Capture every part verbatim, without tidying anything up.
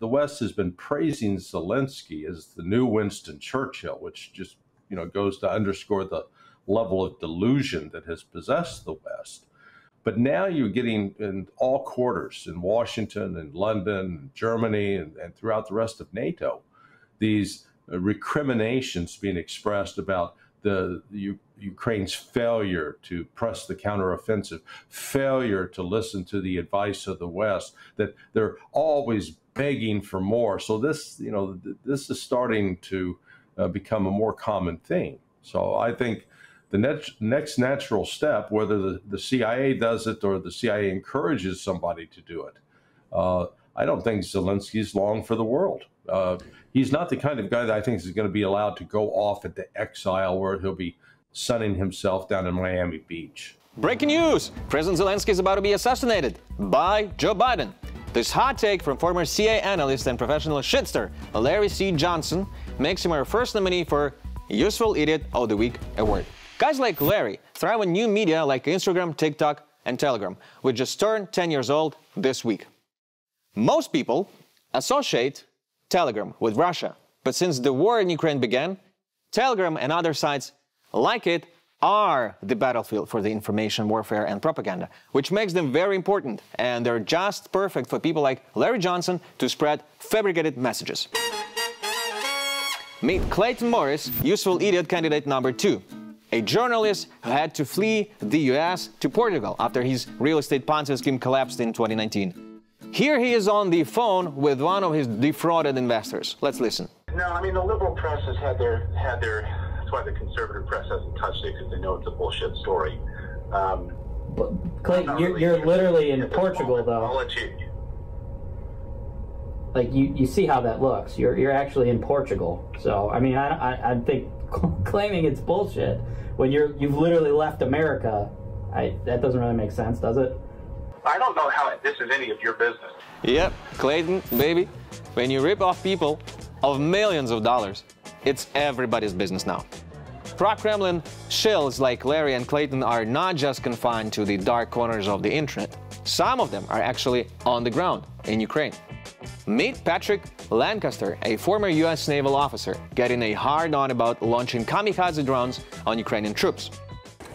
The West has been praising Zelensky as the new Winston Churchill, which just, you know, goes to underscore the level of delusion that has possessed the West. But now you're getting in all quarters, in Washington and London and Germany and, and throughout the rest of NATO, these recriminations being expressed about the, the Ukraine's failure to press the counteroffensive, failure to listen to the advice of the West, that they're always begging for more. So this, you know, this is starting to uh, become a more common thing. So I think the next, next natural step, whether the, the C I A does it or the C I A encourages somebody to do it, uh, I don't think Zelensky's long for the world. Uh, he's not the kind of guy that I think is going to be allowed to go off into exile where he'll be sunning himself down in Miami Beach. Breaking news! President Zelensky is about to be assassinated by Joe Biden. This hot take from former C I A analyst and professional shitster Larry C. Johnson makes him our first nominee for Useful Idiot of the Week award. Guys like Larry thrive on new media like Instagram, TikTok, and Telegram, which just turned ten years old this week. Most people associate Telegram with Russia, but since the war in Ukraine began, Telegram and other sites like it are the battlefield for the information warfare and propaganda, which makes them very important, and they're just perfect for people like Larry Johnson to spread fabricated messages. Meet Clayton Morris, useful idiot candidate number two, a journalist who had to flee the U S to Portugal after his real estate Ponzi scheme collapsed in twenty nineteen. Here he is on the phone with one of his defrauded investors. Let's listen. No, I mean, the liberal press has had their, had their that's why the conservative press hasn't touched it, because they know it's a bullshit story. Um, well, Clayton, you're, really you're literally in Portugal, though. I'll let you. Like, you, you see how that looks. You're, you're actually in Portugal. So, I mean, I, I, I think claiming it's bullshit when you're, you've literally left America, I, that doesn't really make sense, does it? I don't know how this is any of your business. Yep, Clayton, baby, when you rip off people of millions of dollars, it's everybody's business now. Pro-Kremlin shills like Larry and Clayton are not just confined to the dark corners of the internet. Some of them are actually on the ground in Ukraine. Meet Patrick Lancaster, a former U S naval officer, getting a hard-on about launching kamikaze drones on Ukrainian troops.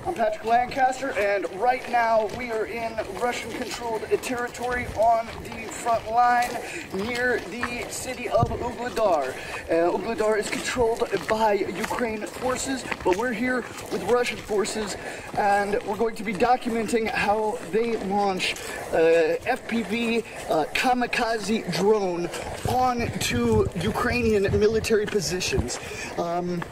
I'm Patrick Lancaster, and right now we are in Russian-controlled territory on the front line near the city of Vuhledar. Uh, Vuhledar is controlled by Ukraine forces, but we're here with Russian forces, and we're going to be documenting how they launch uh, F P V uh, kamikaze drone onto Ukrainian military positions. Um,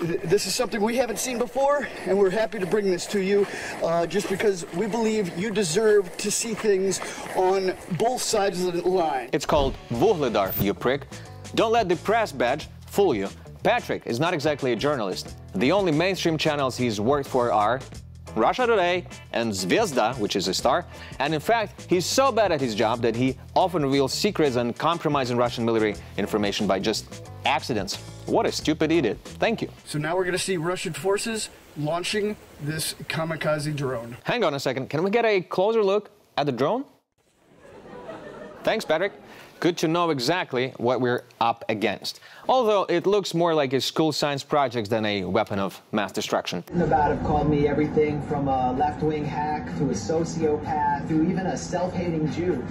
This is something we haven't seen before, and we're happy to bring this to you uh, just because we believe you deserve to see things on both sides of the line. It's called Vuhledar, you prick. Don't let the press badge fool you. Patrick is not exactly a journalist. The only mainstream channels he's worked for are Russia Today and Zvezda, which is a star. And in fact, he's so bad at his job that he often reveals secrets and compromising Russian military information by just accidents. What a stupid idiot. Thank you. So now we're going to see Russian forces launching this kamikaze drone. Hang on a second. Can we get a closer look at the drone? Thanks, Patrick. Good to know exactly what we're up against. Although it looks more like a school science project than a weapon of mass destruction. Nevada called me everything from a left-wing hack to a sociopath to even a self-hating Jew.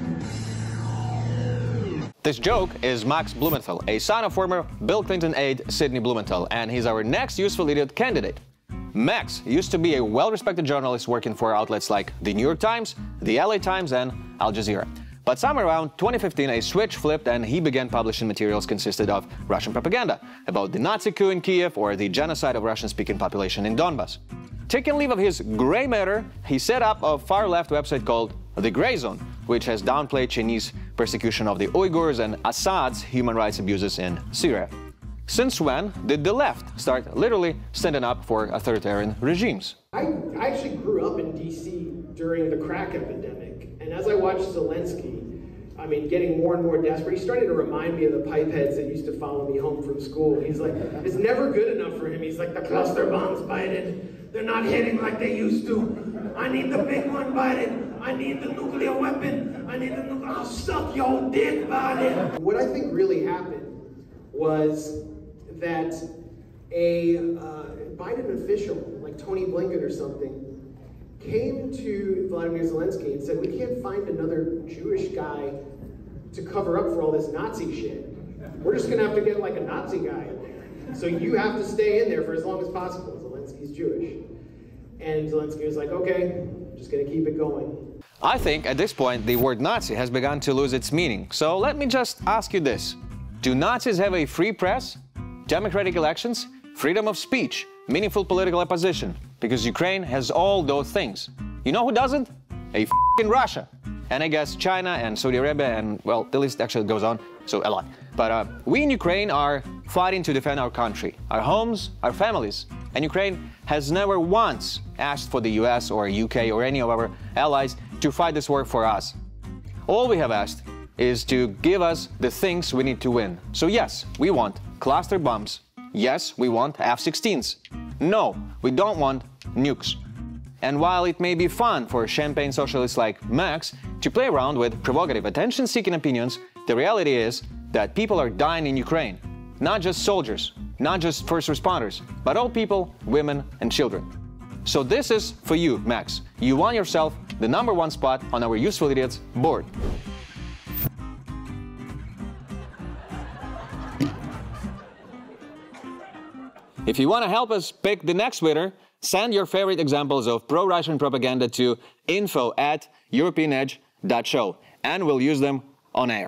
This joke is Max Blumenthal, a son of former Bill Clinton aide Sidney Blumenthal, and he's our next useful idiot candidate. Max used to be a well-respected journalist working for outlets like The New York Times, The L A Times, and Al Jazeera. But somewhere around twenty fifteen, a switch flipped and he began publishing materials consisted of Russian propaganda about the Nazi coup in Kiev or the genocide of Russian-speaking population in Donbas. Taking leave of his gray matter, he set up a far-left website called The Gray Zone, which has downplayed Chinese persecution of the Uyghurs and Assad's human rights abuses in Syria. Since when did the left start literally standing up for authoritarian regimes? I actually grew up in D C during the crack epidemic, and as I watched Zelensky, I mean, getting more and more desperate. He started to remind me of the pipeheads that used to follow me home from school. He's like, it's never good enough for him. He's like, the cluster bombs, Biden. They're not hitting like they used to. I need the big one, Biden. I need the nuclear weapon. I need the nuclear. I'll suck your dick by it. What I think really happened was that a uh, Biden official, like Tony Blinken or something, came to Vladimir Zelensky and said, we can't find another Jewish guy to cover up for all this Nazi shit. We're just gonna have to get like a Nazi guy in there. So you have to stay in there for as long as possible. Zelensky's Jewish. And Zelensky was like, okay, I'm just gonna keep it going. I think at this point, the word Nazi has begun to lose its meaning. So let me just ask you this. Do Nazis have a free press, democratic elections, freedom of speech, meaningful political opposition? Because Ukraine has all those things. You know who doesn't? A f***ing Russia. And I guess China and Saudi Arabia and, well, the list actually goes on, so a lot. But uh, we in Ukraine are fighting to defend our country, our homes, our families. And Ukraine has never once asked for the U S or U K or any of our allies to fight this war for us. All we have asked is to give us the things we need to win. So yes, we want cluster bombs. Yes, we want F sixteens. No, we don't want nukes. And while it may be fun for champagne socialists like Max to play around with provocative, attention-seeking opinions, the reality is that people are dying in Ukraine. Not just soldiers, not just first responders, but all people, women, and children. So this is for you, Max. You won yourself the number one spot on our Useful Idiots board. If you want to help us pick the next winner, send your favorite examples of pro-Russian propaganda to info at europeanedge dot show, and we'll use them on air.